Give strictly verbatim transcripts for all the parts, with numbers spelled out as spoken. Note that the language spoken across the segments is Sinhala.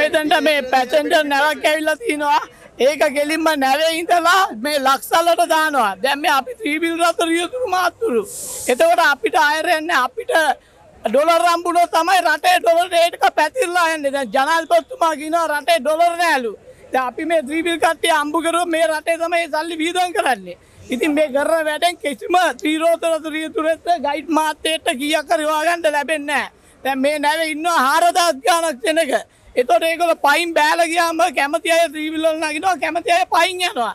मेदंड में पैसेंजर नवा केविला सीनो आ एक अकेली में नवे इंतला में लक्षालोट दानो आ जब मैं आप इतनी बिल रात रियो तुरु मात तुरु इतने वाला आप इटा आये रहने आप इटा डॉलर रामपुनो समय राते डॉलर रेट का पैतीला है ने जनाल पर तुम आगे ना राते डॉलर ने आलू तो आप ही में इतनी बिल काटे आंबू करो मैं राते समय साली भीड़ों कराने ඉතින් මේ කරන වැඩෙන් කිසිම ත්‍රිරෝතර ත්‍රිතුරෙත් ගයිඩ් මාත්‍යයට කීයක් හරි හොයාගන්න ලැබෙන්නේ නැහැ. දැන් මේ නැවේ ඉන්නවා හාරදාස් ගානක් දෙනක. ඒතකොට ඒගොල්ලෝ පයින් බෑලා ගියාම කැමති අය ත්‍රිවිල් වල නගිනවා කැමති අය පයින් යනවා.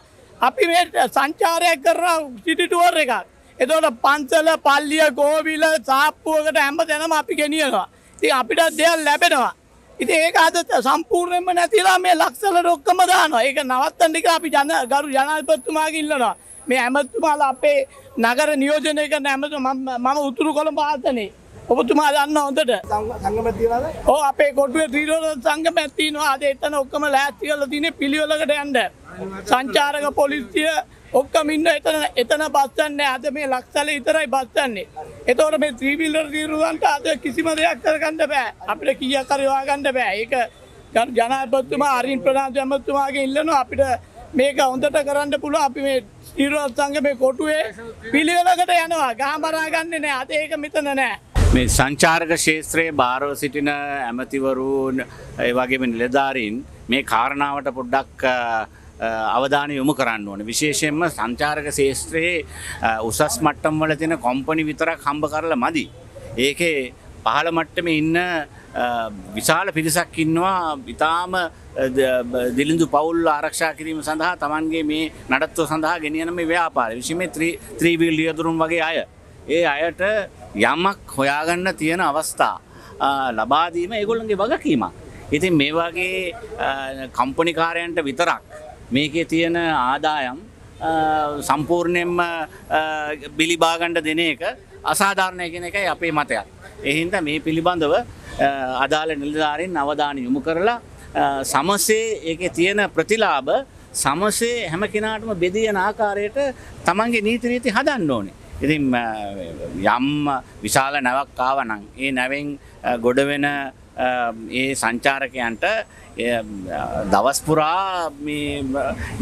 අපි මේ සංචාරයක් කරන සිටි ටුවර් එකක්. ඒතකොට පන්සල, පල්ලිය, ගෝවිල, සාප්පුවකට හැමදැනම අපි ගෙනියනවා. ඉතින් අපිට දෙයක් ලැබෙනවා. ඉතින් ඒක අද සම්පූර්ණයෙන්ම නැතිලා මේ ලක්ෂල රොක්කම දානවා. ඒක නවත්තන්න ටික අපි ජන ගරු ජනාධිපතිතුමාගෙන් ඉල්ලනවා. මේ ඇමතුමාලා අපේ නගර නියෝජනය කරන ඇමතුමා මම උතුරු කොළඹ ආසනේ ඔබතුමා දන්න හොඳට සංගමයක් තියනවාද? ඔව් අපේ කොටුවේ ත්‍රිරෝද සංගමයක් තියෙනවා. අද එතන ඔක්කොම ලෑස්ති කරලා තියෙන්නේ පිළිවෙලකට යන්න. සංචාරක පොලිසිය ඔක්කොම ඉන්න එතන එතන බස් ගන්නෑ. අද මේ ලක්ෂල විතරයි බස් ගන්නනේ. ඒතකොට මේ ත්‍රී වීලර් ත්‍රිරෝදන්ට අද කිසිම දෙයක් කරගන්න බෑ. අපිට කීයක් හරි හොයාගන්න බෑ. ඒක ජනාධිපතිතුමා අරින් ප්‍රනාන්දු ඇමතුමාගෙන් ඉල්ලනවා අපිට මේක හොඳට කරන්න පුළුවන්. අපි මේ ත්‍රිරෝද සංගමේ කොටුවේ පිළිවෙලකට යනවා. ගහමරා ගන්නෙ නෑ. අද ඒක මෙතන නෑ. මේ සංචාරක ශාස්ත්‍රයේ බාරව සිටින ඇමතිවරුන් ඒ වගේම නිලධාරීන් මේ කාරණාවට පොඩ්ඩක් අවධානය යොමු කරන්න ඕනේ. විශේෂයෙන්ම සංචාරක ශාස්ත්‍රයේ උසස් මට්ටම් වල තියෙන කම්පැනි විතරක් හම්බ කරලා මදි. ඒකේ පහළ මට්ටමේ ඉන්න විශාල පිරිසක් ඉන්නවා. ඊටාම දිලිඳු පවුල් ආරක්ෂා කිරීම සඳහා Tamange මේ නඩත්තුව සඳහා ගෙනියන මේ ව්‍යාපාරය විශේෂයෙන් ත්‍රි වීල් යතුරුන් වගේ අය ඒ අයට යමක් හොයාගන්න තියෙන අවස්ථා ලබා දීම ඒගොල්ලන්ගේ වගකීමක්. ඉතින් මේ වගේ කම්පැනි කාර්යයන්ට විතරක් මේකේ තියෙන ආදායම් සම්පූර්ණයෙන්ම බිලි බා ගන්න දෙන එක අසාධාරණයි කියන එකයි අපේ මතය. ඒ හින්දා මේ පිළිබඳව අදාළ නිලධාරීන් අවධානය යොමු කරලා සමසේ ඒකේ තියෙන ප්‍රතිලාභ සමසේ හැම කෙනාටම බෙදී යන ආකාරයට Tamange නීති රීති හදන්න ඕනේ. ඉතින් යම් විශාල නැවක් ආවනම් ඒ නැවෙන් ගොඩ වෙන ඒ සංචාරකයන්ට දවස් පුරා මේ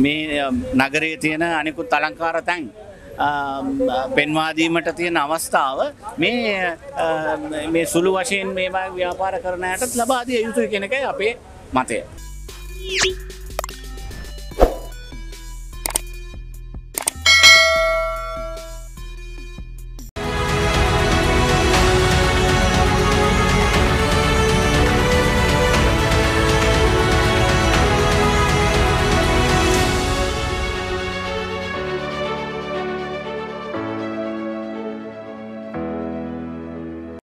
මේ නගරයේ තියෙන අනිකුත් අලංකාර තැන් පෙන්වා දීමට තියෙන අවස්ථාව මේ මේ සුළු වශයෙන් මේ ව්‍යාපාර කරන අයටත් ලබා දිය යුතුයි කියන එකයි අපේ මතය.